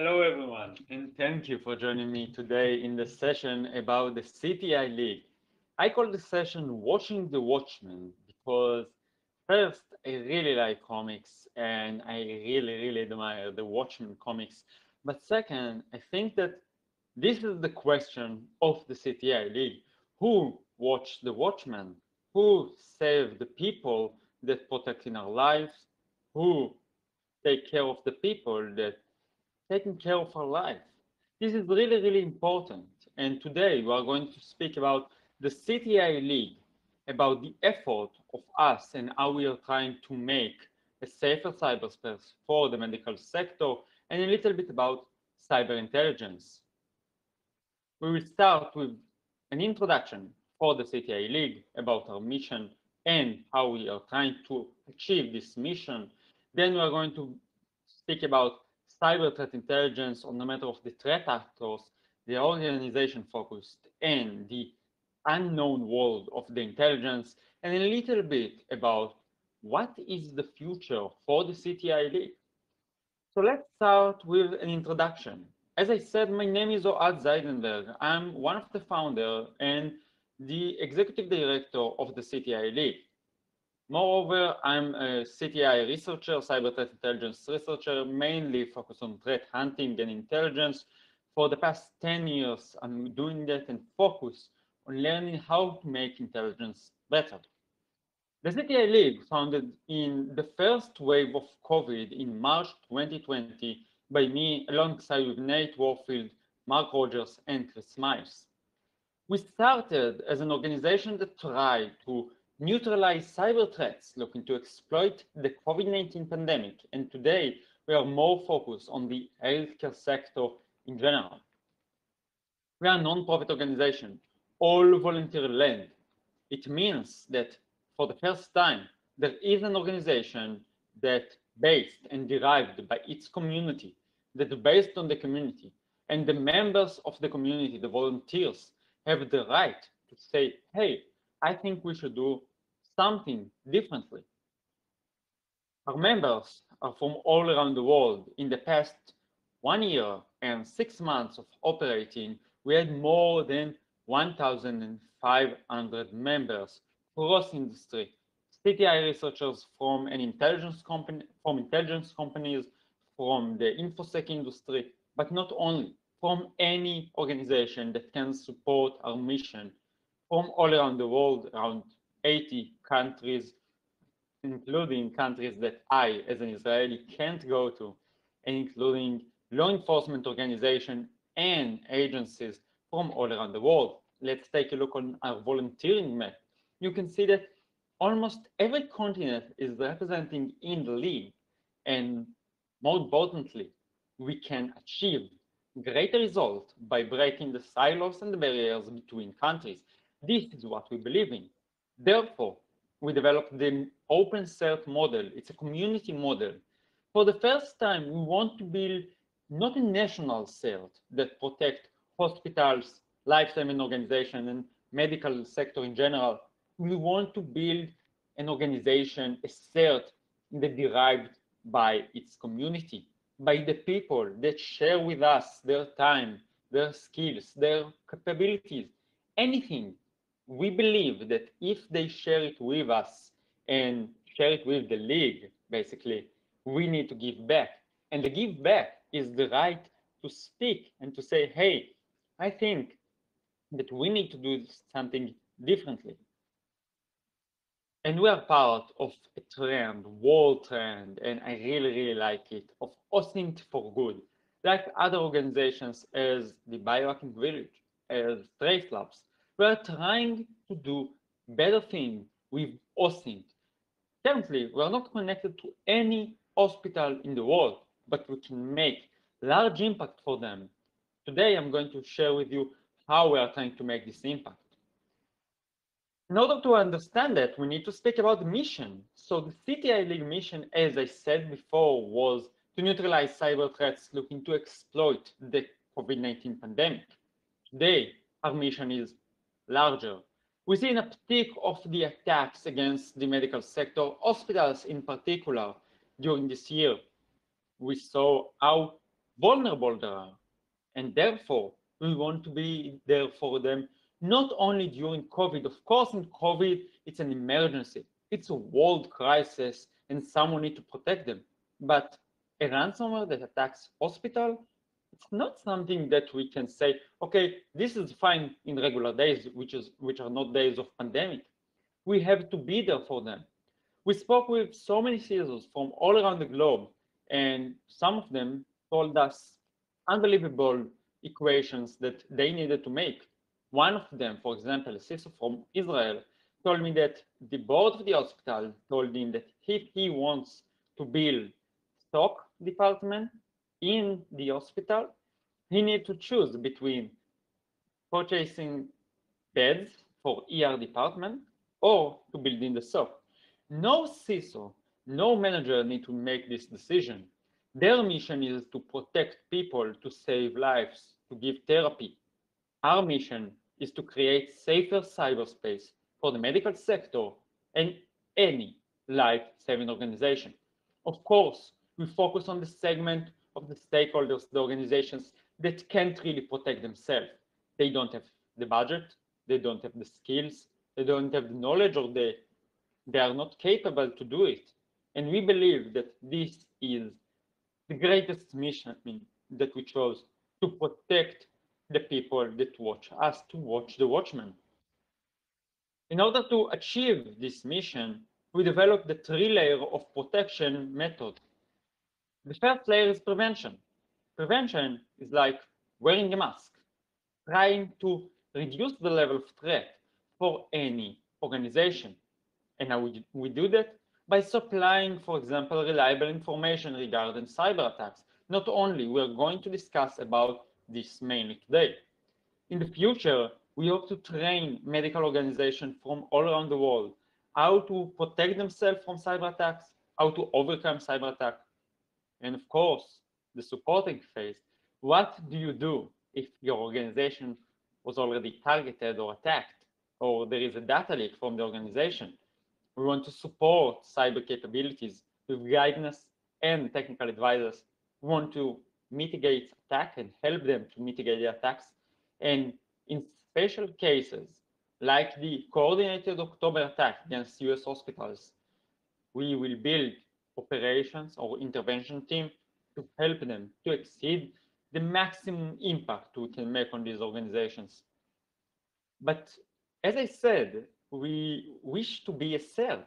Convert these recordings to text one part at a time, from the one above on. Hello, everyone, and thank you for joining me today in the session about the CTI League. I call the session Watching the Watchmen because first, I really like comics and I really admire the Watchmen comics. But second, I think that this is the question of the CTI League. Who watched the Watchmen? Who saved the people that protect in our lives? Who take care of the people that taking care of our life? This is really important. And today we are going to speak about the CTI League, about the effort of us and how we are trying to make a safer cyberspace for the medical sector, and a little bit about cyber intelligence. We will start with an introduction for the CTI League about our mission and how we are trying to achieve this mission. Then we are going to speak about cyber threat intelligence on the matter of the threat actors, the organization focused, and the unknown world of the intelligence, and a little bit about what is the future for the CTI League. So let's start with an introduction. As I said, my name is Ohad Zaidenberg. I'm one of the founders and the executive director of the CTI League. Moreover, I'm a CTI researcher, cyber threat intelligence researcher, mainly focused on threat hunting and intelligence. For the past 10 years, I'm doing that and focus on learning how to make intelligence better. The CTI League, founded in the first wave of COVID in March 2020 by me, alongside with Nate Warfield, Mark Rogers, and Chris Myers. We started as an organization that tried to neutralize cyber threats looking to exploit the COVID-19 pandemic. And today we are more focused on the healthcare sector in general. We are a non-profit organization, all volunteer-led. It means that for the first time, there is an organization that based and derived by its community, that based on the community, and the members of the community, the volunteers, have the right to say, hey, I think we should do something differently. Our members are from all around the world. In the past 1 year and 6 months of operating, we had more than 1,500 members cross industry, CTI researchers from intelligence companies, from the InfoSec industry, but not only, from any organization that can support our mission, from all around the world, around 80 countries, including countries that I, as an Israeli, can't go to, and including law enforcement organizations and agencies from all around the world. Let's take a look on our volunteering map. You can see that almost every continent is representing in the league, and more importantly, we can achieve greater results by breaking the silos and the barriers between countries. This is what we believe in. Therefore, we developed the open cert model. It's a community model. For the first time, we want to build not a national cert that protect hospitals, life-saving organizations, and medical sector in general. We want to build an organization, a cert that derived by its community, by the people that share with us their time, their skills, their capabilities, anything. We believe that if they share it with us and share it with the league, basically, we need to give back. And the give back is the right to speak and to say, hey, I think that we need to do something differently. And we are part of a trend, world trend, and I really like it, of OSINT for good, like other organizations as the Biohacking Village, as Trace Labs. We are trying to do better things with OSINT. Currently, we are not connected to any hospital in the world, but we can make large impact for them. Today, I'm going to share with you how we are trying to make this impact. In order to understand that, we need to speak about the mission. So the CTI League mission, as I said before, was to neutralize cyber threats looking to exploit the COVID-19 pandemic. Today, our mission is larger. We see an uptick of the attacks against the medical sector, hospitals in particular, during this year. We saw how vulnerable they are. And therefore, we want to be there for them, not only during COVID. Of course, in COVID, it's an emergency. It's a world crisis, and someone needs to protect them. But a ransomware that attacks hospital, it's not something that we can say, okay, this is fine in regular days, which are not days of pandemic. We have to be there for them. We spoke with so many CISOs from all around the globe, and some of them told us unbelievable equations that they needed to make. One of them, for example, a CISO from Israel, told me that the board of the hospital told him that if he wants to build stock department in the hospital, he needs to choose between purchasing beds for ER department or to build in the stock. No CISO, no manager need to make this decision. Their mission is to protect people, to save lives, to give therapy. Our mission is to create safer cyberspace for the medical sector and any life-saving organization. Of course, we focus on the segment of the stakeholders, the organizations that can't really protect themselves. They don't have the budget, they don't have the skills, they don't have the knowledge, or they are not capable to do it. And we believe that this is the greatest mission that we chose, to protect the people that watch us, to watch the Watchmen. In order to achieve this mission, we developed the three-layer of protection method. The first layer is prevention. Prevention is like wearing a mask, trying to reduce the level of threat for any organization. And how we do that? By supplying, for example, reliable information regarding cyber attacks. Not only, we're going to discuss about this mainly today. In the future, we hope to train medical organizations from all around the world how to protect themselves from cyber attacks, how to overcome cyber attacks. And of course, the supporting phase. What do you do if your organization was already targeted or attacked, or there is a data leak from the organization? We want to support cyber capabilities with guidance and technical advisors. We want to mitigate attack and help them to mitigate the attacks. And in special cases, like the coordinated October attack against US hospitals, we will build operations or intervention team to help them to exceed the maximum impact we can make on these organizations. But as I said, we wish to be a CERT.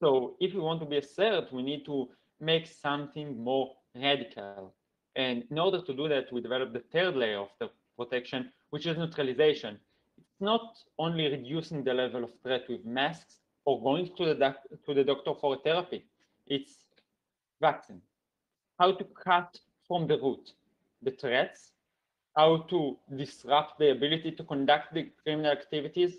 So if we want to be a CERT, we need to make something more radical. And in order to do that, we developed the third layer of the protection, which is neutralization. It's not only reducing the level of threat with masks or going to the doctor for therapy. It's vaccine, how to cut from the root the threats, how to disrupt the ability to conduct the criminal activities.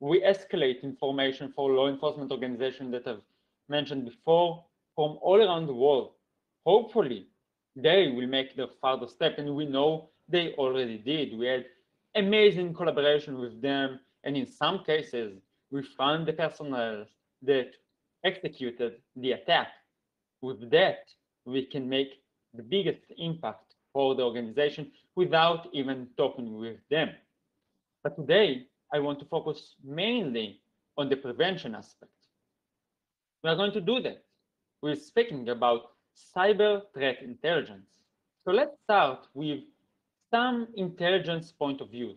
We escalate information for law enforcement organizations that I've mentioned before from all around the world. Hopefully, they will make their further step, and we know they already did. We had amazing collaboration with them, and in some cases, we found the personnel that executed the attack. With that, we can make the biggest impact for the organization without even talking with them. But today, I want to focus mainly on the prevention aspect. We are going to do that. We're speaking about cyber threat intelligence. So let's start with some intelligence point of view.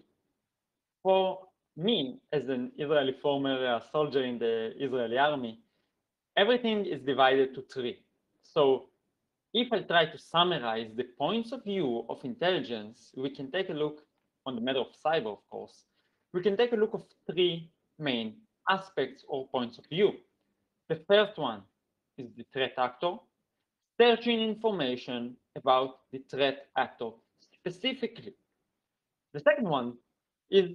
For me, as an Israeli former soldier in the Israeli army, everything is divided to three. So if I try to summarize the points of view of intelligence, we can take a look on the matter of cyber, of course. We can take a look of three main aspects or points of view. The first one is the threat actor, searching information about the threat actor specifically. The second one is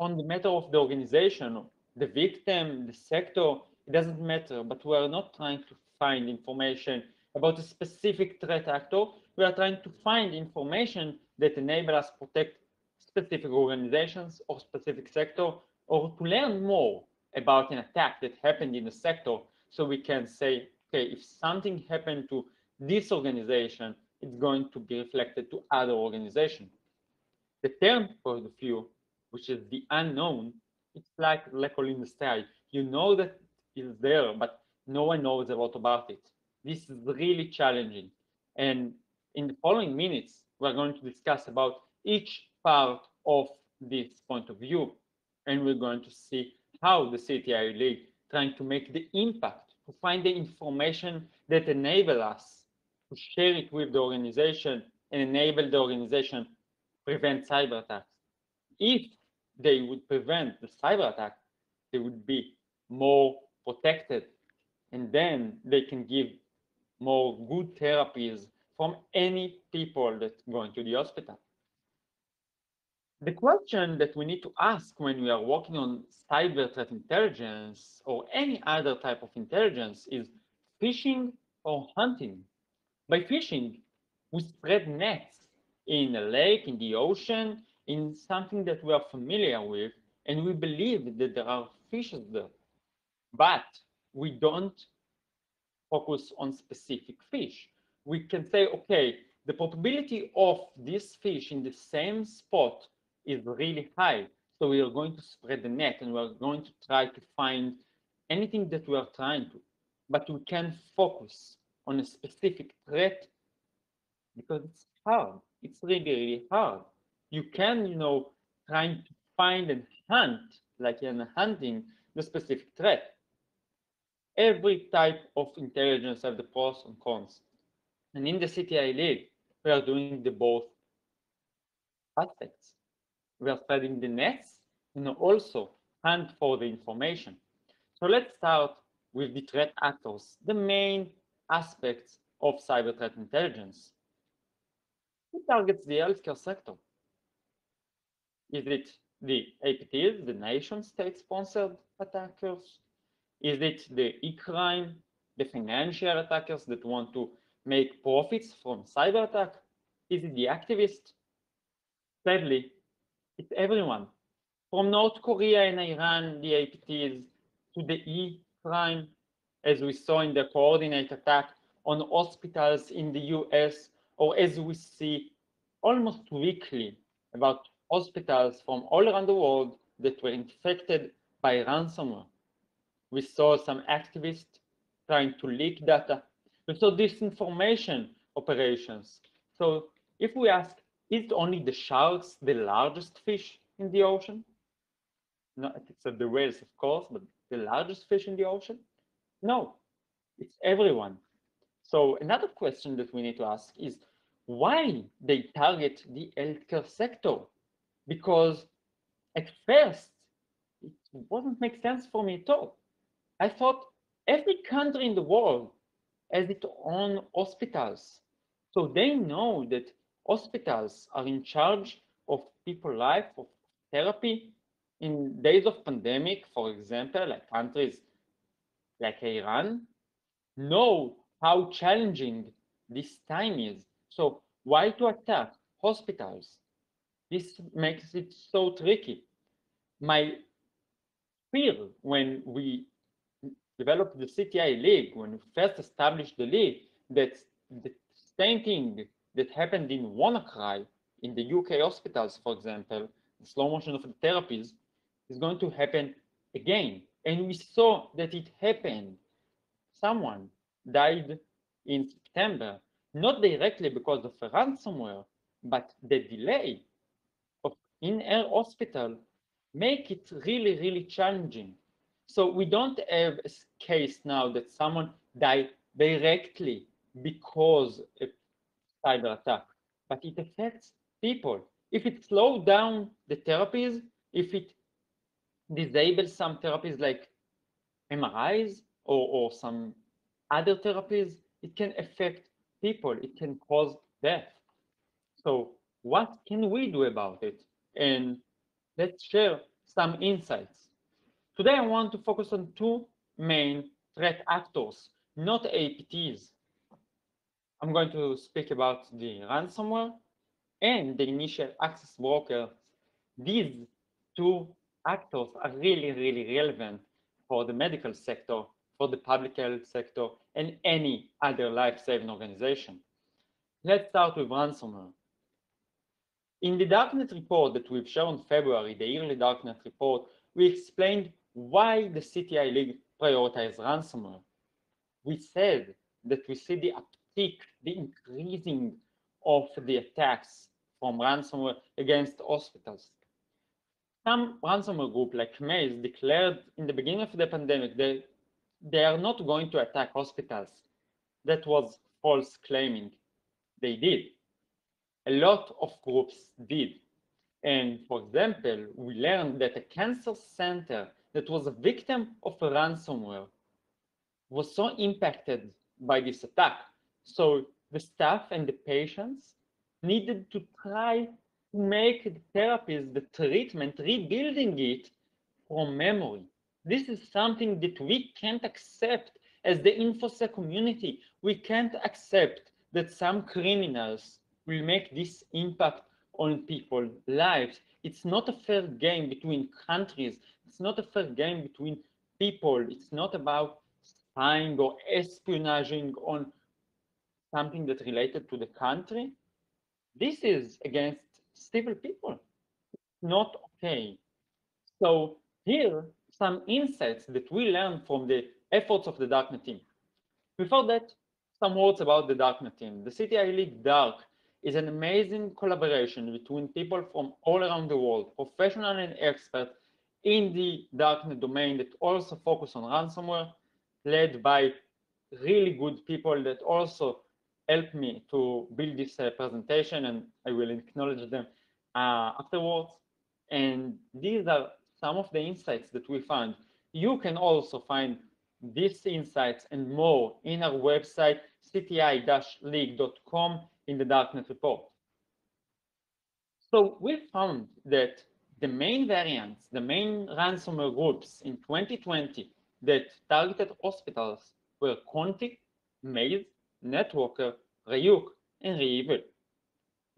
on the matter of the organization, the victim, the sector. It doesn't matter, but we are not trying to find information about a specific threat actor. We are trying to find information that enable us to protect specific organizations or specific sector, or to learn more about an attack that happened in the sector. So we can say, okay, if something happened to this organization, it's going to be reflected to other organizations. The term for the few, which is the unknown, it's like in the sky. You know that it's there, but no one knows a lot about it. This is really challenging. And in the following minutes, we're going to discuss about each part of this point of view. And we're going to see how the CTI League trying to make the impact, to find the information that enable us to share it with the organization and enable the organization prevent cyber attacks. If they would prevent the cyber attack, they would be more protected, and then they can give more good therapies from any people that's going to the hospital. The question that we need to ask when we are working on cyber threat intelligence or any other type of intelligence is phishing or hunting. By phishing, we spread nets in a lake, in the ocean, in something that we are familiar with, and we believe that there are fishes there, but we don't focus on specific fish. We can say, okay, the probability of this fish in the same spot is really high. So we are going to spread the net and we're going to try to find anything that we are trying to, but we can focus on a specific threat because it's hard. It's really, really hard. You can, you know, trying to find and hunt, like in hunting, the specific threat. Every type of intelligence has the pros and cons. And in the CTI League, we are doing the both aspects. We are spreading the nets and also hunt for the information. So let's start with the threat actors, the main aspects of cyber threat intelligence. Who targets the healthcare sector? Is it the APTs, the nation-state-sponsored attackers? Is it the e-crime, the financial attackers that want to make profits from cyber attack? Is it the activists? Sadly, it's everyone. From North Korea and Iran, the APTs, to the e-crime, as we saw in the coordinate attack on hospitals in the US, or as we see almost weekly about hospitals from all around the world that were infected by ransomware. We saw some activists trying to leak data. We saw disinformation operations. So if we ask, is it only the sharks the largest fish in the ocean? No, except the whales, of course, but the largest fish in the ocean? No, it's everyone. So another question that we need to ask is why they target the healthcare sector? Because at first, it wouldn't make sense for me at all. I thought every country in the world has its own hospitals. So they know that hospitals are in charge of people's life, of therapy. In days of pandemic, for example, like countries like Iran, know how challenging this time is. So why to attack hospitals? This makes it so tricky. My fear when we developed the CTI League, when we first established the league, that the same thing that happened in WannaCry, in the UK hospitals, for example, the slow motion of the therapies, is going to happen again. And we saw that it happened. Someone died in September, not directly because of a ransomware, but the delay in our hospital make it really, really challenging. So we don't have a case now that someone died directly because of cyber attack, but it affects people. If it slows down the therapies, if it disables some therapies like MRIs or some other therapies, it can affect people. It can cause death. So what can we do about it? And let's share some insights. Today, I want to focus on two main threat actors, not APTs. I'm going to speak about the ransomware and the initial access broker. These two actors are really, really relevant for the medical sector, for the public health sector, and any other life-saving organization. Let's start with ransomware. In the Darknet report that we've shown in February, the yearly Darknet report, we explained why the CTI League prioritized ransomware. We said that we see the uptick, the increasing of the attacks from ransomware against hospitals. Some ransomware group like Maze declared in the beginning of the pandemic that they are not going to attack hospitals. That was false claiming. They did. A lot of groups did. And for example, we learned that a cancer center that was a victim of a ransomware was so impacted by this attack. So the staff and the patients needed to try to make the therapies, the treatment, rebuilding it from memory. This is something that we can't accept as the InfoSec community. We can't accept that some criminals will make this impact on people's lives. It's not a fair game between countries. It's not a fair game between people. It's not about spying or espionaging on something that's related to the country. This is against civil people. It's not okay. So here are some insights that we learned from the efforts of the Darknet team. Before that, some words about the Darknet team. The CTI League Dark is an amazing collaboration between people from all around the world, professional and expert in the Darknet domain that also focus on ransomware, led by really good people that also helped me to build this presentation, and I will acknowledge them afterwards. And these are some of the insights that we found. You can also find these insights and more in our website, cti-league.com, in the Darknet report. So we found that the main variants, the main ransomware groups in 2020 that targeted hospitals were Conti, Maze, Networker, Ryuk, and REvil.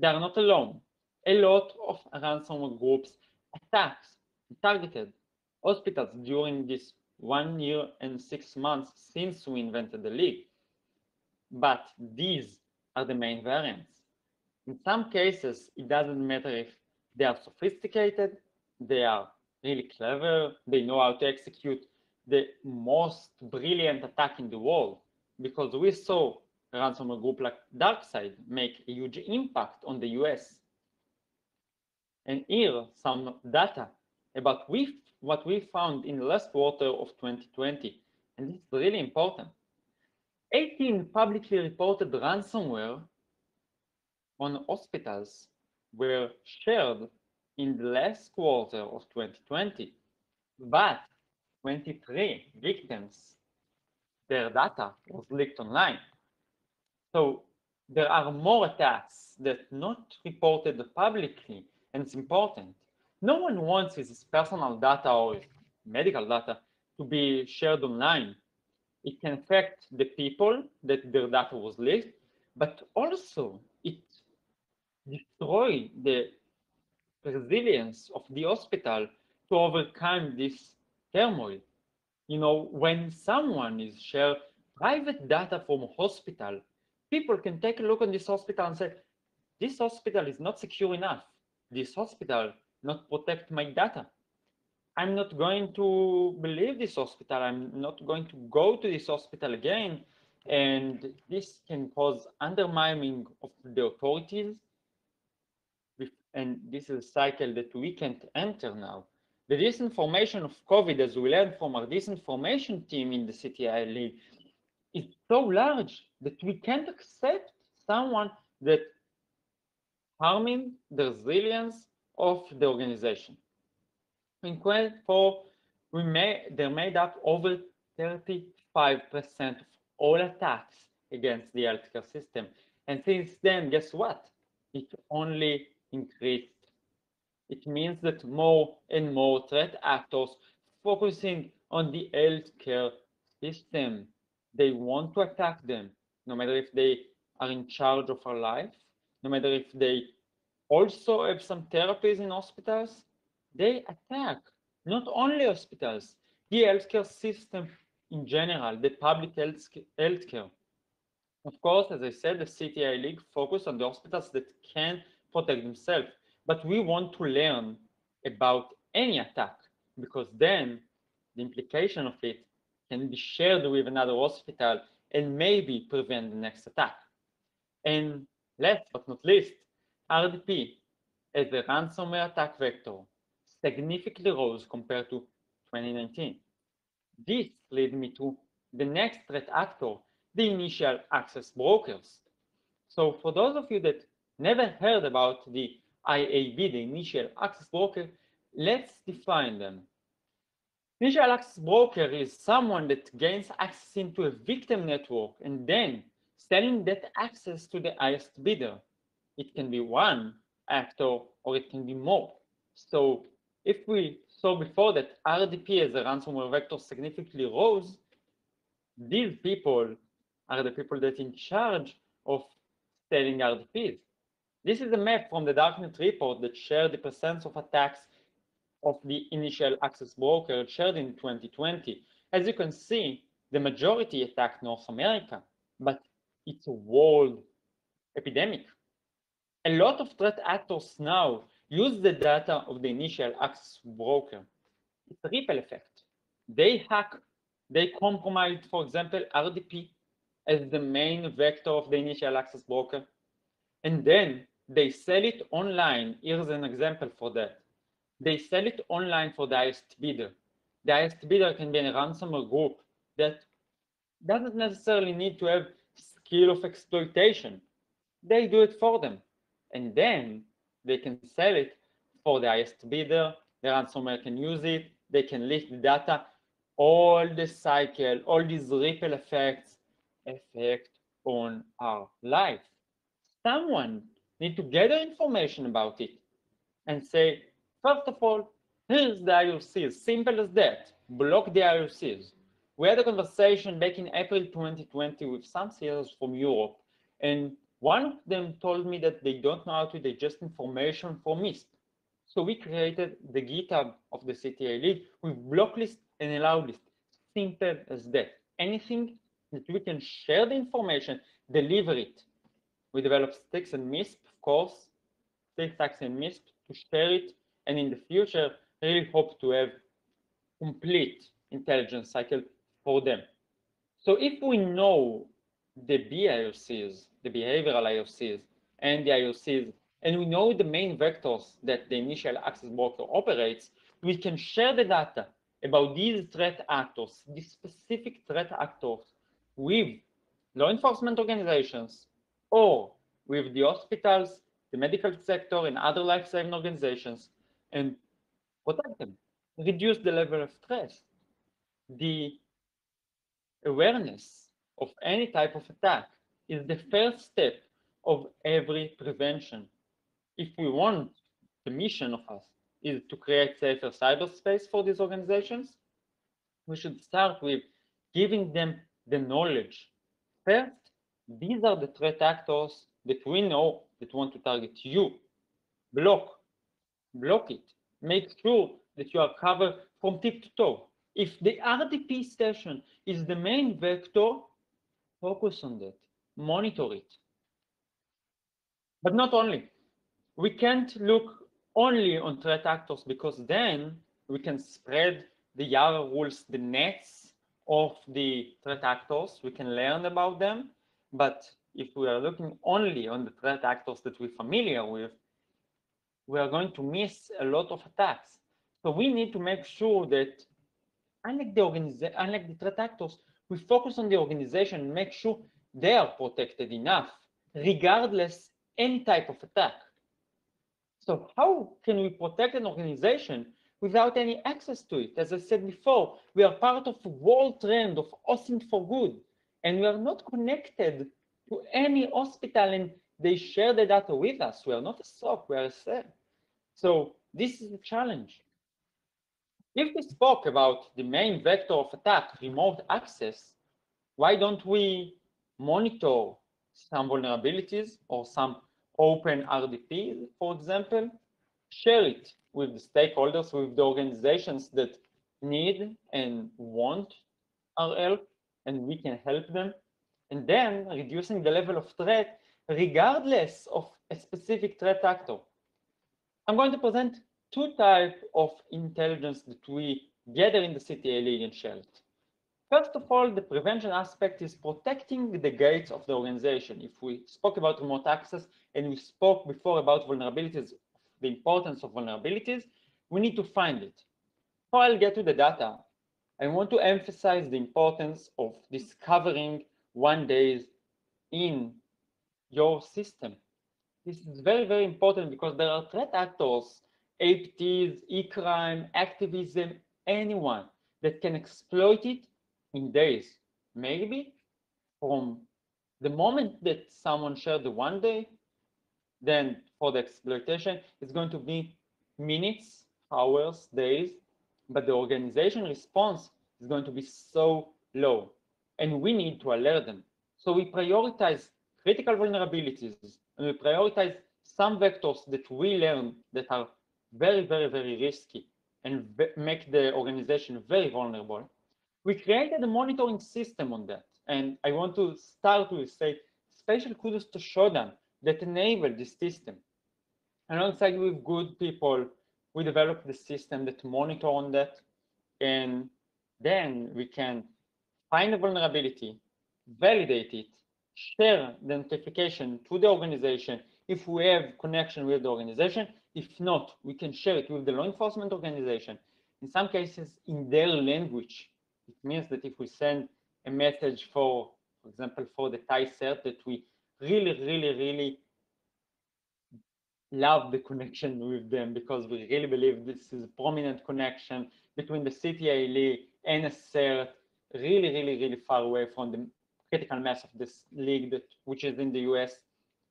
They are not alone. A lot of ransomware groups attacked and targeted hospitals during this 1 year and 6 months since we invented the league. But these are the main variants. In some cases, it doesn't matter if they are sophisticated, they are really clever, they know how to execute the most brilliant attack in the world, because we saw a ransomware group like DarkSide make a huge impact on the US. And here, some data about what we found in the last quarter of 2020, and this is really important. 18 publicly reported ransomware on hospitals were shared in the last quarter of 2020, but 23 victims, their data was leaked online. So there are more attacks that not reported publicly, and it's important. No one wants his personal data or his medical data to be shared online. It can affect the people that their data was leaked, but also it destroys the resilience of the hospital to overcome this turmoil. You know, when someone is sharing private data from a hospital, people can take a look on this hospital and say, this hospital is not secure enough. This hospital not protect my data. I'm not going to believe this hospital. I'm not going to go to this hospital again. And this can cause undermining of the authorities. And this is a cycle that we can't enter now. The disinformation of COVID, as we learned from our disinformation team in the CTI League, is so large that we can't accept someone that harming the resilience of the organization. In Q4, they made up over 35% of all attacks against the healthcare system. And since then, guess what? It only increased. It means that more and more threat actors focusing on the healthcare system. They want to attack them, no matter if they are in charge of our life, no matter if they also have some therapies in hospitals. They attack not only hospitals, the healthcare system in general, the public healthcare. Of course, as I said, the CTI League focus on the hospitals that can protect themselves, but we want to learn about any attack, because then the implication of it can be shared with another hospital and maybe prevent the next attack. And last but not least, RDP as a ransomware attack vector significantly rose compared to 2019. This leads me to the next threat actor, the initial access brokers. So for those of you that never heard about the IAB, the initial access broker, let's define them. Initial access broker is someone that gains access into a victim network and then selling that access to the highest bidder. It can be one actor or it can be more. So if we saw before that RDP as a ransomware vector significantly rose, these people are the people that are in charge of selling RDPs. This is a map from the Darknet report that shared the percent of attacks of the initial access broker shared in 2020. As you can see, the majority attacked North America, but it's a world epidemic. A lot of threat actors now use the data of the initial access broker. It's a ripple effect. They hack, they compromise, for example, RDP as the main vector of the initial access broker, and then they sell it online. Here's an example for that. They sell it online for the highest bidder. The highest bidder can be a ransomware group that doesn't necessarily need to have skill of exploitation. They do it for them, and then they can sell it for the highest bidder. The ransomware can use it. They can leak the data. All the cycle, all these ripple effects affect on our life. Someone needs to gather information about it and say, first of all, here's the IOCs, simple as that, block the IOCs. We had a conversation back in April 2020 with some CISOs from Europe, and one of them told me that they don't know how to digest information from MISP. So we created the GitHub of the CTA League with block list and allow list, simple as that. Anything that we can share the information, deliver it. We developed STIX and MISP, of course, STIX and MISP to share it. And in the future, I really hope to have complete intelligence cycle for them. So if we know the BIOCs, the behavioral IOCs, and the IOCs, and we know the main vectors that the initial access broker operates, we can share the data about these threat actors, these specific threat actors, with law enforcement organizations or with the hospitals, the medical sector, and other life-saving organizations, and protect them, reduce the level of stress. The awareness of any type of attack is the first step of every prevention. If we want, the mission of us is to create safer cyberspace for these organizations, we should start with giving them the knowledge. First, these are the threat actors that we know that want to target you. Block it. Make sure that you are covered from tip to toe. If the RDP session is the main vector, focus on that, monitor it. But not only. We can't look only on threat actors, because then we can spread the Yara rules, the nets of the threat actors. We can learn about them, but if we are looking only on the threat actors that we're familiar with, we are going to miss a lot of attacks. So we need to make sure that unlike the threat actors, we focus on the organization and make sure they are protected enough, regardless any type of attack. So how can we protect an organization without any access to it? As I said before, we are part of a world trend of OSINT for good, and we are not connected to any hospital, and they share the data with us. We are not a SOC, we are a SEM. So this is the challenge. If we spoke about the main vector of attack, remote access, why don't we monitor some vulnerabilities or some open RDPs, for example, share it with the stakeholders, with the organizations that need and want our help, and we can help them. and then reducing the level of threat regardless of a specific threat actor. I'm going to present two types of intelligence that we gather in the CTA League and Shell. First of all, the prevention aspect is protecting the gates of the organization. If we spoke about remote access and we spoke before about vulnerabilities, the importance of vulnerabilities, we need to find it. Before I'll get to the data, I want to emphasize the importance of discovering one day in your system. This is very, very important because there are threat actors, APTs, e-crime, activism, anyone that can exploit it in days. Maybe from the moment that someone shared the one day, then for the exploitation, it's going to be minutes, hours, days, but the organization response is going to be so low, and we need to alert them. So we prioritize critical vulnerabilities, and we prioritize some vectors that we learn that are very, very, very risky and make the organization very vulnerable. We created a monitoring system on that, and I want to start with say special kudos to Shodan that enabled this system. Alongside with good people, we developed the system that monitor on that, and then we can find a vulnerability, validate it, share the notification to the organization if we have connection with the organization. If not, we can share it with the law enforcement organization, in some cases in their language. It means that if we send a message for example, for the Thai cert, that we really, really, really love the connection with them because we really believe this is a prominent connection between the CTI League and a cert, really, really, really far away from the critical mass of this league, that, which is in the US.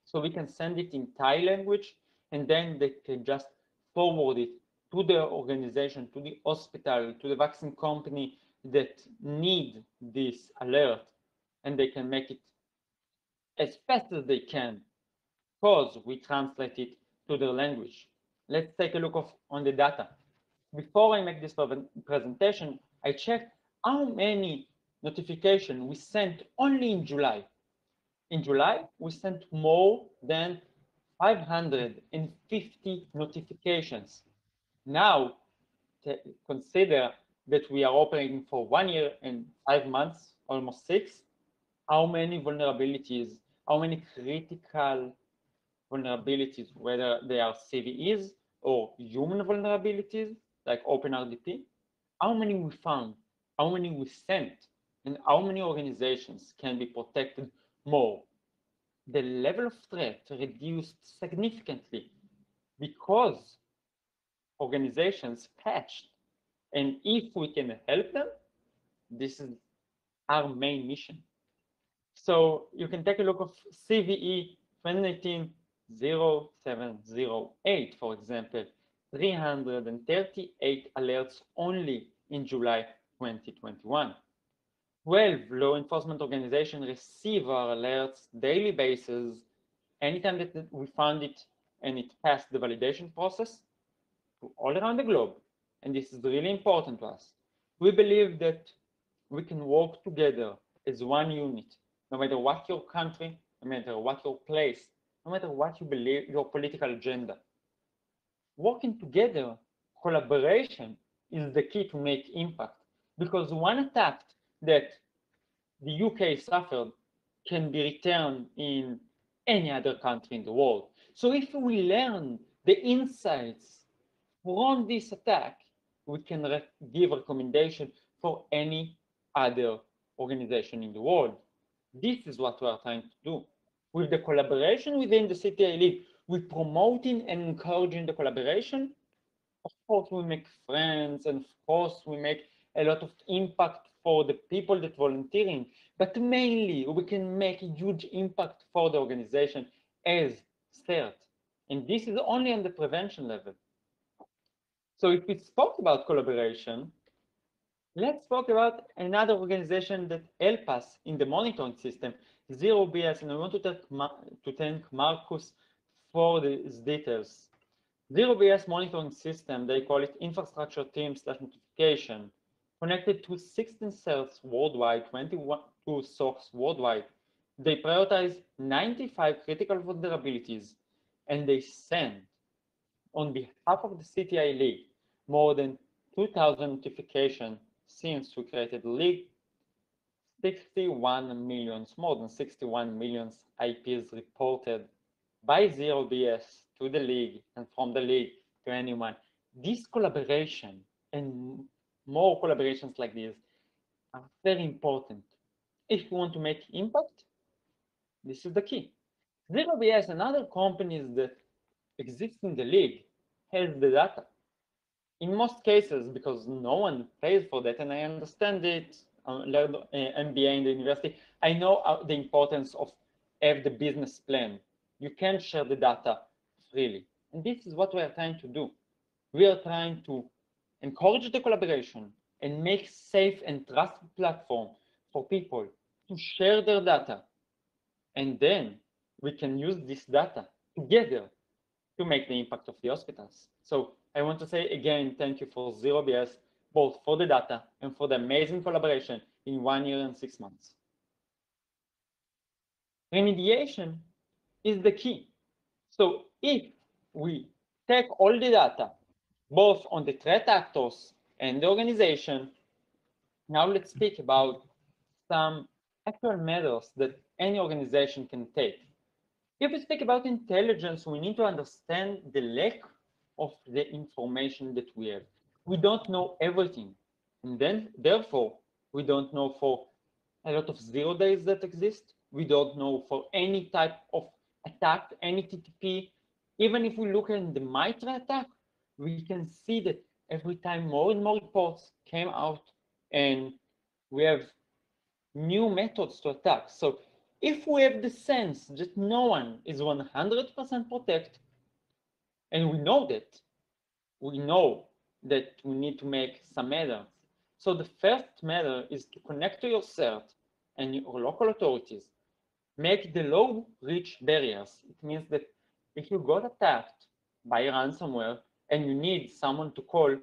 So we can send it in Thai language, and then they can just forward it to the organization, to the hospital, to the vaccine company that need this alert, and they can make it as fast as they can because we translate it to their language. Let's take a look on the data. Before I make this presentation, I checked how many notifications we sent only in July. In July, we sent more than 550 notifications. Now, consider that we are operating for 1 year and 5 months, almost 6. How many vulnerabilities, how many critical vulnerabilities, whether they are CVEs or human vulnerabilities like OpenRDP, how many we found, how many we sent, and how many organizations can be protected more. The level of threat reduced significantly because organizations patched. And if we can help them, this is our main mission. So you can take a look of CVE 2019-0708, for example, 338 alerts only in July 2021. 12 law enforcement organizations receive our alerts daily basis. Anytime that we found it and it passed the validation process all around the globe. And this is really important to us. We believe that we can work together as one unit, no matter what your country, no matter what your place, no matter what you believe, your political agenda. Working together, collaboration is the key to make impact, because one attack that the UK suffered can be returned in any other country in the world. So if we learn the insights from this attack, we can give recommendation for any other organization in the world. This is what we are trying to do. With the collaboration within the CTI League, we're promoting and encouraging the collaboration. Of course, we make friends, and of course, we make a lot of impact for the people that volunteering, but mainly we can make a huge impact for the organization as CERT. And this is only on the prevention level. So if we spoke about collaboration, let's talk about another organization that helps us in the monitoring system, Zero BS, and I want to thank Marcus for these details. Zero BS monitoring system, they call it infrastructure team/notification, connected to 16 cells worldwide, 22 SOCs worldwide, They prioritize 95 critical vulnerabilities, and they send, on behalf of the CTI League, more than 2,000 notifications since we created the League. 61 million IPs reported by Zero BS to the League and from the League to anyone. This collaboration and more collaborations like this are very important. If you want to make impact, this is the key. Zero BS and other companies that exist in the League have the data. In most cases, because no one pays for that, and I understand it, learned MBA in the university, I know the importance of have the business plan. You can share the data freely. And this is what we are trying to do. We are trying to encourage the collaboration and make safe and trusted platform for people to share their data. And then we can use this data together to make the impact of the hospitals. So I want to say again, thank you for Zero BS, both for the data and for the amazing collaboration in 1 year and 6 months. Remediation is the key. So if we take all the data, both on the threat actors and the organization, now let's speak about some actual measures that any organization can take. If we speak about intelligence, we need to understand the lack of the information that we have. We don't know everything, and then therefore we don't know for a lot of 0 days that exist. We don't know for any type of attack, any TTP. Even if we look at the MITRE attack, we can see that every time more and more reports came out, and we have new methods to attack. So if we have the sense that no one is 100% protected, and we know that we need to make some measures. So the first measure is to connect to your CERT and your local authorities. Make the low reach barriers. It means that if you got attacked by ransomware and you need someone to call,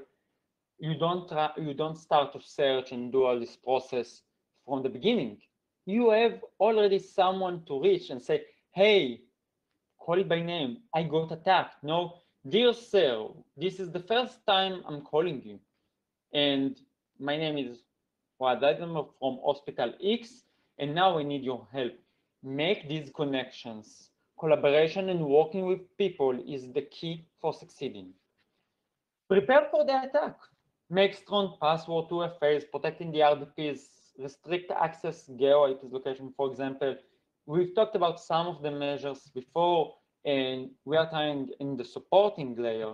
you don't start to search and do all this process from the beginning. You have already someone to reach and say, hey, call it by name, I got attacked. No, dear sir, this is the first time I'm calling you. And my name is Ohad Zaidenberg from Hospital X, and now I need your help. Make these connections. Collaboration and working with people is the key for succeeding. Prepare for the attack. Make strong password 2FAs, protecting the RDPs, restrict access, geo IPs location, for example. We've talked about some of the measures before, and we are trying in the supporting layer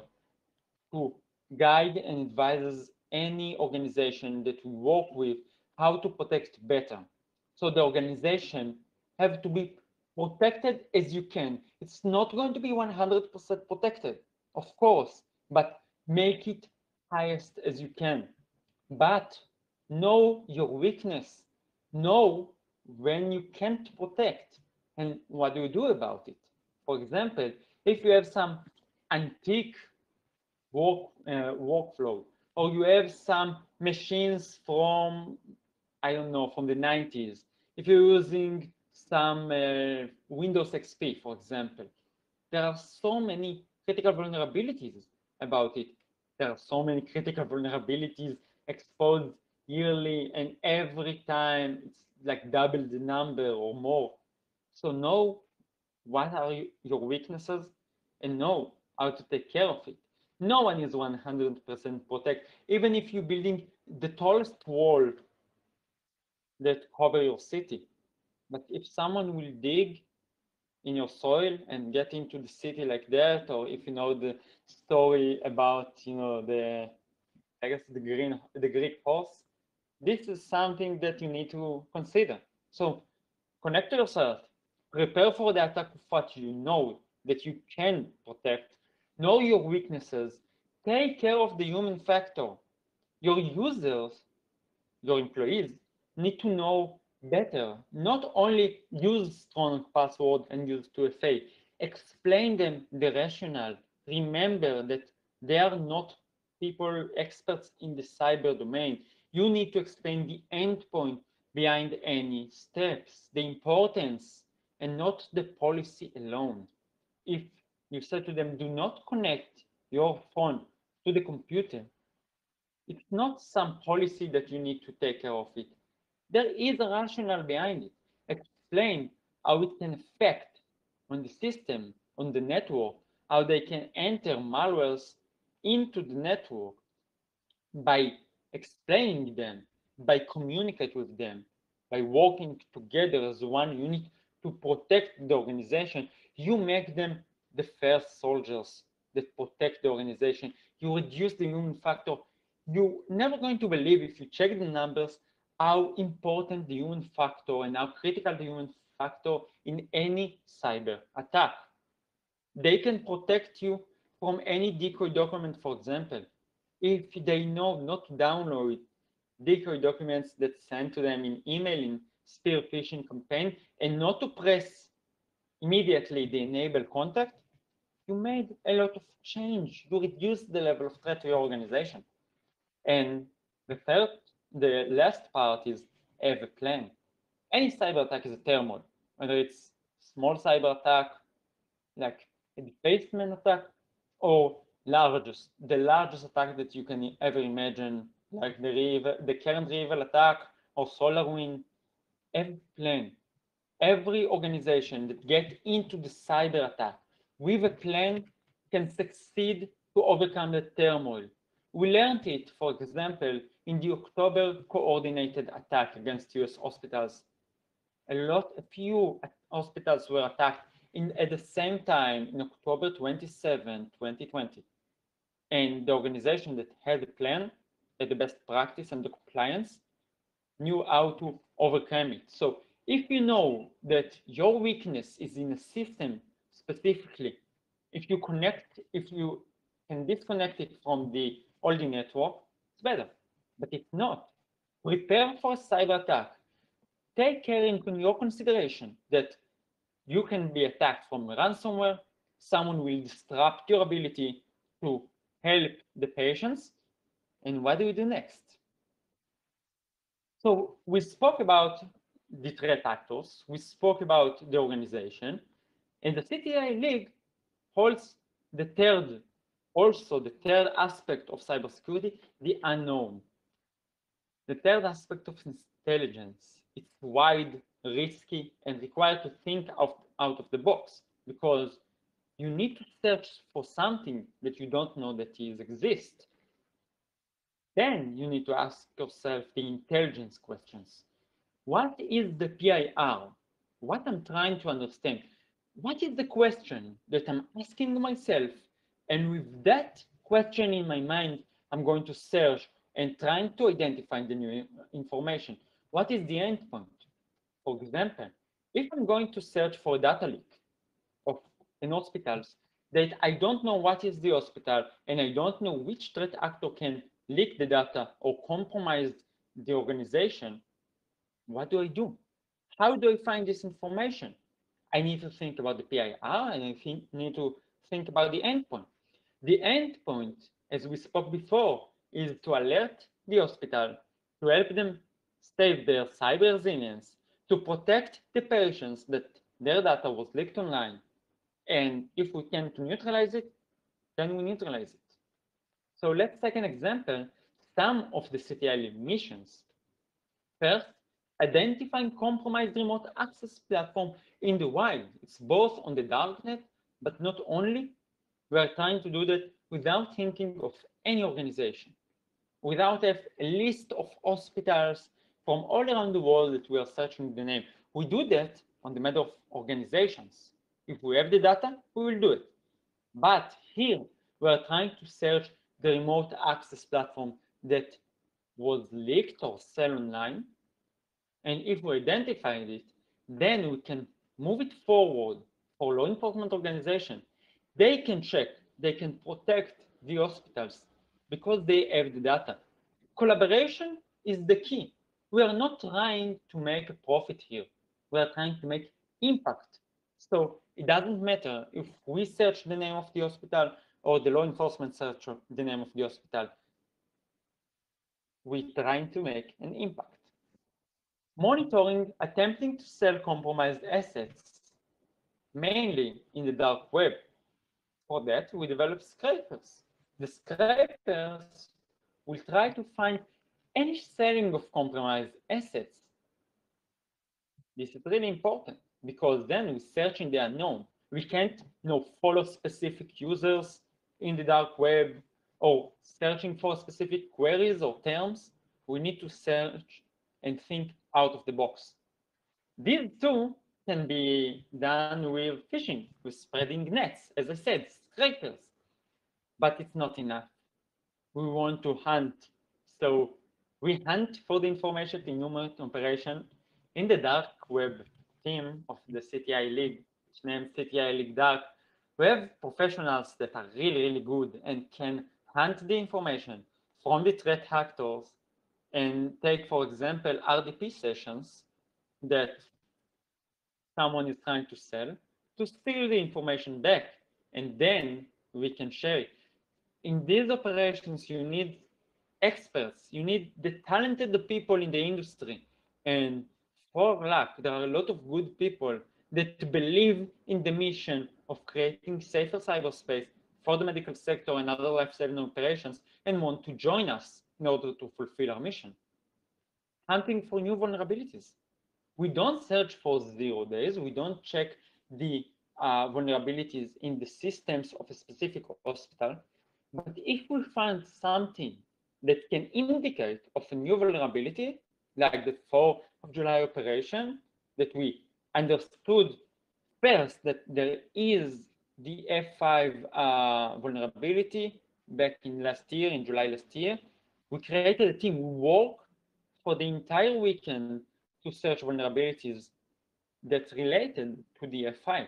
to guide and advise any organization that we work with how to protect better. So the organization have to be protected as you can. It's not going to be 100% protected, of course, but make it highest as you can. But know your weakness, know when you can't protect, and what do you do about it? For example, if you have some antique workflow, or you have some machines from, I don't know, from the 90s, if you're using some Windows XP, for example, there are so many critical vulnerabilities about it. There are so many critical vulnerabilities exposed yearly, and every time it's like double the number or more. So know what are your weaknesses and know how to take care of it. No one is 100% protected. Even if you're building the tallest wall that covers your city, but if someone will dig in your soil and get into the city like that, or if you know the story about, you know, the, I guess the Greek horse, this is something that you need to consider. So connect to yourself, prepare for the attack of what you know that you can protect, know your weaknesses, take care of the human factor. Your users, your employees need to know better, not only use strong password and use 2FA, explain them the rationale. Remember that they are not people experts in the cyber domain. You need to explain the endpoint behind any steps, the importance and not the policy alone. If you say to them, do not connect your phone to the computer, it's not some policy that you need to take care of it. There is a rationale behind it. Explain how it can affect on the system, on the network, how they can enter malwares into the network by explaining them, by communicating with them, by working together as one unit to protect the organization. You make them the first soldiers that protect the organization. You reduce the human factor. You're never going to believe, if you check the numbers, how important the human factor and how critical the human factor in any cyber attack. They can protect you from any decoy document, for example, if they know not to download decoy documents that sent to them in email, in spear phishing campaign, and not to press immediately the enable contact. You made a lot of change. You reduced the level of threat to your organization. And the third, the last part is have a plan. Any cyber attack is a turmoil, whether it's small cyber attack, like a defacement attack, or the largest attack that you can ever imagine, like the current REvil attack or SolarWinds. Every plan, every organization that gets into the cyber attack with a plan can succeed to overcome the turmoil. We learned it, for example, in the October coordinated attack against US hospitals. A few hospitals were attacked at the same time in October 27, 2020. And the organization that had the plan, had the best practice and the compliance, knew how to overcome it. So if you know that your weakness is in a system specifically, if you can disconnect it from the older network, it's better. But if not, prepare for a cyber attack. Take care into your consideration that you can be attacked from ransomware. Someone will disrupt your ability to help the patients. And what do you do next? So we spoke about the threat actors. We spoke about the organization. And the CTI League holds the third aspect of cybersecurity, the unknown. The third aspect of intelligence. It's wide, risky, and required to think out of the box, because you need to search for something that you don't know that exists. Then you need to ask yourself the intelligence questions. What is the PIR? What I'm trying to understand? What is the question that I'm asking myself? And with that question in my mind, I'm going to search and trying to identify the new information. What is the endpoint? For example, if I'm going to search for a data leak in hospitals that I don't know what is the hospital and I don't know which threat actor can leak the data or compromise the organization, what do I do? How do I find this information? I need to think about the PIR and I need to think about the endpoint. The endpoint, as we spoke before, is to alert the hospital, to help them save their cyber resilience, to protect the patients that their data was leaked online. And if we can neutralize it, then we neutralize it. So let's take an example, some of the CTI missions. First, identifying compromised remote access platform in the wild. It's both on the darknet, but not only. We are trying to do that without thinking of any organization, without a list of hospitals from all around the world that we are searching the name. We do that on the matter of organizations. If we have the data, we will do it. But here, we are trying to search the remote access platform that was leaked or sell online. And if we identify it, then we can move it forward for law enforcement organization. They can check, they can protect the hospitals because they have the data. Collaboration is the key. We are not trying to make a profit here. We are trying to make impact. So it doesn't matter if we search the name of the hospital or the law enforcement search the name of the hospital. We're trying to make an impact. Monitoring, attempting to sell compromised assets. mainly in the dark web. For that, we develop scrapers. The scrapers will try to find any sharing of compromised assets. This is really important because then we search in the unknown. We can't follow specific users in the dark web or searching for specific queries or terms. We need to search and think out of the box. These two can be done with phishing, with spreading nets, as I said, scrapers. But it's not enough. We want to hunt. So we hunt for the information in numerate operation in the dark web team of the CTI League, which is named CTI League Dark. We have professionals that are really, really good and can hunt the information from the threat actors and take, for example, RDP sessions that someone is trying to sell to steal the information back, and then we can share it. In these operations, you need experts. You need the talented people in the industry. And for luck, there are a lot of good people that believe in the mission of creating safer cyberspace for the medical sector and other life-saving operations and want to join us in order to fulfill our mission. Hunting for new vulnerabilities. We don't search for 0 days. We don't check the vulnerabilities in the systems of a specific hospital. But if we find something that can indicate of a new vulnerability, like the 4th of July operation, that we understood first that there is the F5 vulnerability back in last year, in July last year, we created a team. We worked for the entire weekend to search vulnerabilities that's related to the F5.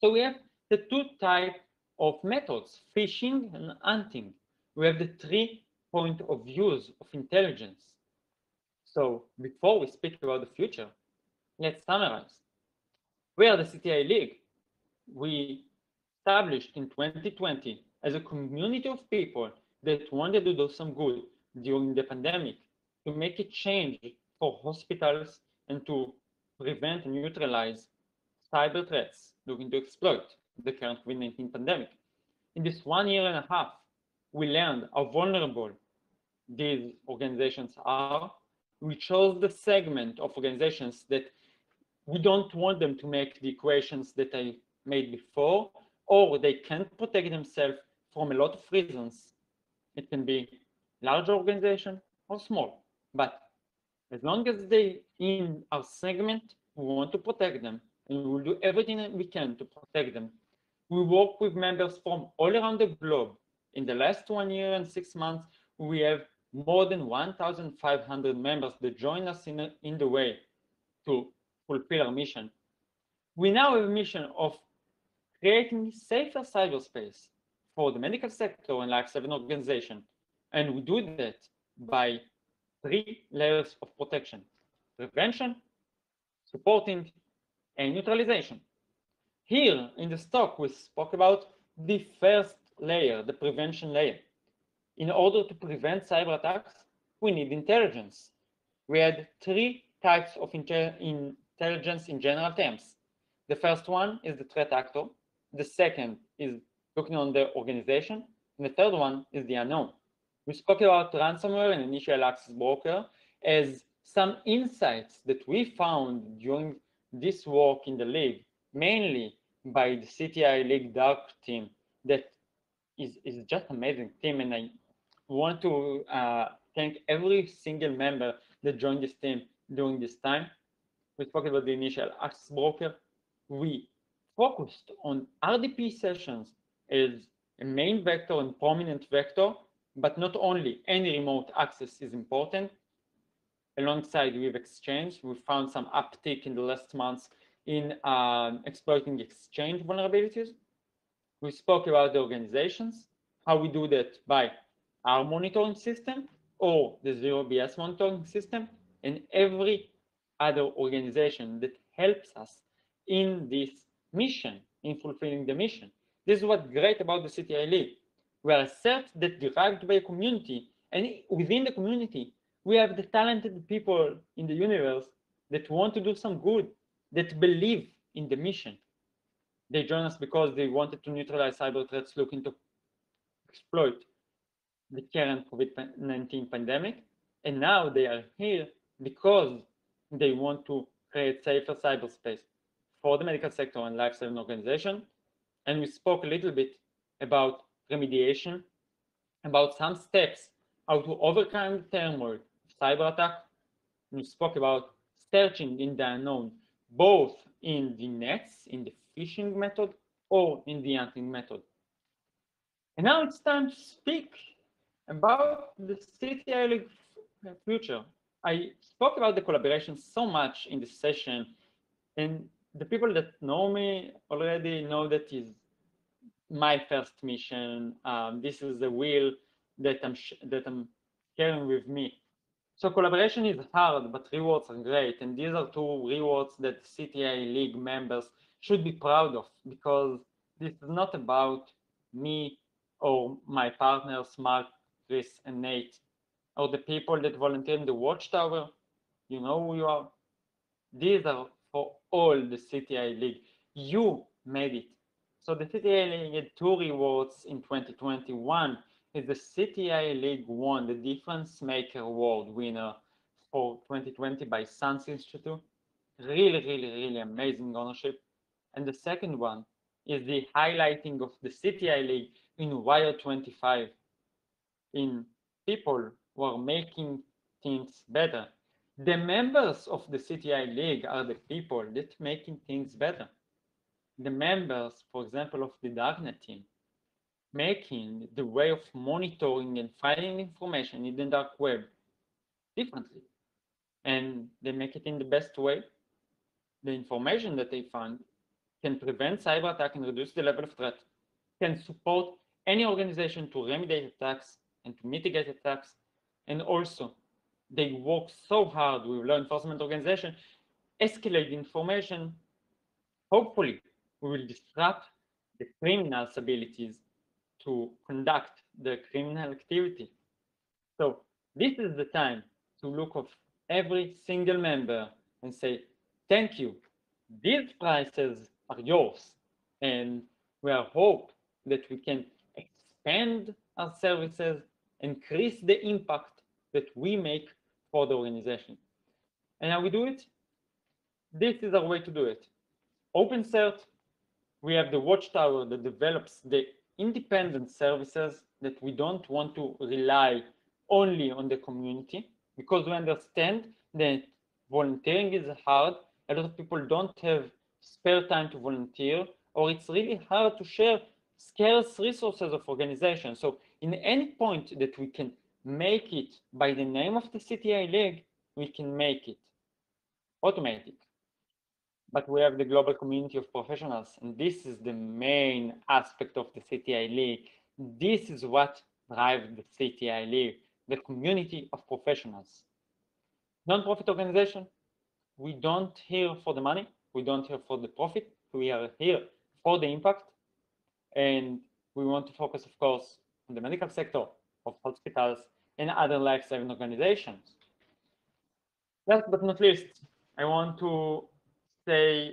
So we have the two types of methods, phishing and hunting. We have the 3 points of views of intelligence. So before we speak about the future, let's summarize. We are the CTI League. We established in 2020 as a community of people that wanted to do some good during the pandemic, to make a change for hospitals and to prevent and neutralize cyber threats looking to exploit the current COVID-19 pandemic. In this 1.5 years, we learned how vulnerable these organizations are. We chose the segment of organizations that we don't want them to make the equations that I made before, or they can't protect themselves from a lot of reasons. It can be large organization or small, but as long as they in our segment, we want to protect them, and we will do everything that we can to protect them. We work with members from all around the globe. In the last 1 year and 6 months, we have more than 1,500 members that join us in the way to fulfill our mission. We now have a mission of creating safer cyberspace for the medical sector and life-saving organization. And we do that by 3 layers of protection: prevention, supporting, and neutralization. Here in the talk, we spoke about the first layer, the prevention layer. In order to prevent cyber attacks, we need intelligence. We had 3 types of intelligence in general terms. The first one is the threat actor. The second is looking on the organization. And the third one is the unknown. We spoke about ransomware and initial access broker as some insights that we found during this work in the league, mainly by the CTI League Dark team, that is just amazing team. And I want to thank every single member that joined this team during this time. We spoke about the initial access broker. We focused on RDP sessions as a main vector and prominent vector. But not only, any remote access is important. Alongside with Exchange, we found some uptick in the last months in exploiting Exchange vulnerabilities. We spoke about the organizations, how we do that by our monitoring system or the Zero BS monitoring system, and every other organization that helps us in this mission, in fulfilling the mission. This is what's great about the CTI League. We are a cert that derived by a community, and within the community, we have the talented people in the universe that want to do some good, that believe in the mission. They joined us because they wanted to neutralize cyber threats looking to exploit the current COVID-19 pandemic. And now they are here because they want to create safer cyberspace for the medical sector and life-saving organization. And we spoke a little bit about remediation, about some steps, how to overcome the turmoil of cyber attack. We spoke about searching in the unknown, both in the nets, in the phishing method, or in the hunting method. And now it's time to speak about the CTI League future. I spoke about the collaboration so much in this session, and the people that know me already know that is my first mission. This is the wheel that I'm carrying with me. So collaboration is hard, but rewards are great. And these are two rewards that CTI League members should be proud of, because this is not about me or my partners, Mark, Chris, and Nate, or the people that volunteer in the Watchtower. You know who you are. These are for all the CTI League. You made it. So the CTI League had two rewards in 2021. Is the CTI League won the Difference Maker Award winner for 2020 by Sans Institute. Really, really, really amazing ownership. And the second one is the highlighting of the CTI League in Wired 25, in people who are making things better. The members of the CTI League are the people that making things better. The members, for example, of the Darknet team, making the way of monitoring and finding information in the dark web differently. And they make it in the best way. The information that they find can prevent cyber attack and reduce the level of threat, can support any organization to remediate attacks and to mitigate attacks. And also, they work so hard with law enforcement organizations, escalate information. Hopefully, we will disrupt the criminals' abilities to conduct the criminal activity. So this is the time to look of every single member and say, thank you. These prizes are yours. And we are hope that we can expand our services, increase the impact that we make for the organization. And how we do it? This is our way to do it. OpenCert, we have the Watchtower that develops the independent services that we don't want to rely only on the community, because we understand that volunteering is hard. A lot of people don't have spare time to volunteer, or it's really hard to share scarce resources of organizations. So in any point that we can make it by the name of the CTI League, we can make it automatic. But we have the global community of professionals, and this is the main aspect of the CTI League. This is what drives the CTI League, the community of professionals. Nonprofit organization, we don't here for the money, we don't here for the profit, we are here for the impact. And we want to focus, of course, on the medical sector, of hospitals and other life-saving organizations. Last but not least, I want to say,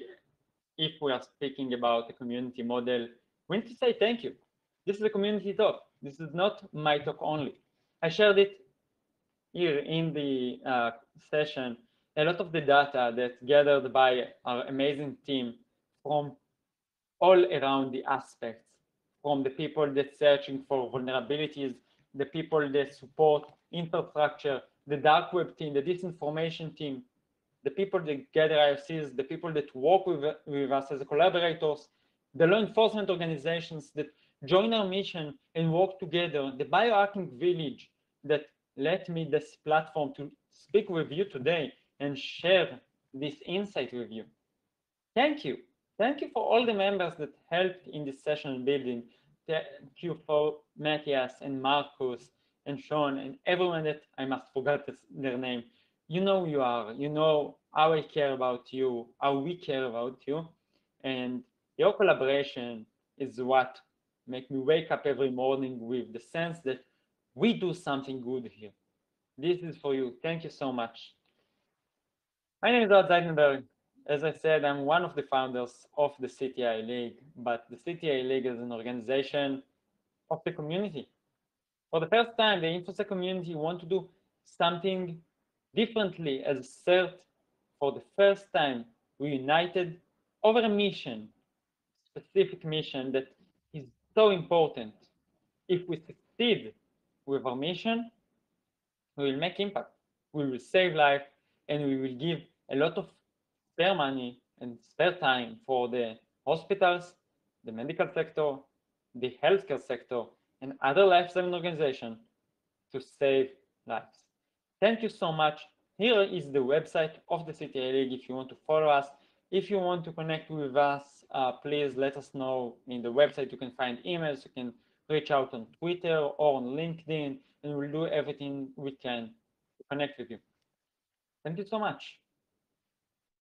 if we are speaking about a community model, we need to say thank you. This is a community talk. This is not my talk only. I shared it here in the session, a lot of the data that's gathered by our amazing team from all around the aspects, from the people that searching for vulnerabilities, the people that support infrastructure, the dark web team, the disinformation team, the people that gather IRCs, the people that work with us as collaborators, the law enforcement organizations that join our mission and work together, the biohacking village that let me this platform to speak with you today and share this insight with you. Thank you. Thank you for all the members that helped in this session building. Thank you for Matthias and Marcus and Sean and everyone that I must forget their name. You know who you are, you know how I care about you, how we care about you, and your collaboration is what makes me wake up every morning with the sense that we do something good here. This is for you. Thank you so much. My name is Ohad Zaidenberg, As I said, I'm one of the founders of the CTI League, but the CTI League is an organization of the community. For the first time, the InfoSec community want to do something differently as CERT. For the first time, we united over a mission, specific mission that is so important. If we succeed with our mission, we will make impact, we will save life, and we will give a lot of spare money and spare time for the hospitals, the medical sector, the healthcare sector, and other life-saving organizations to save lives. Thank you so much. Here is the website of the CTI League if you want to follow us. If you want to connect with us, please let us know. In the website, you can find emails, you can reach out on Twitter or on LinkedIn, and we'll do everything we can to connect with you. Thank you so much.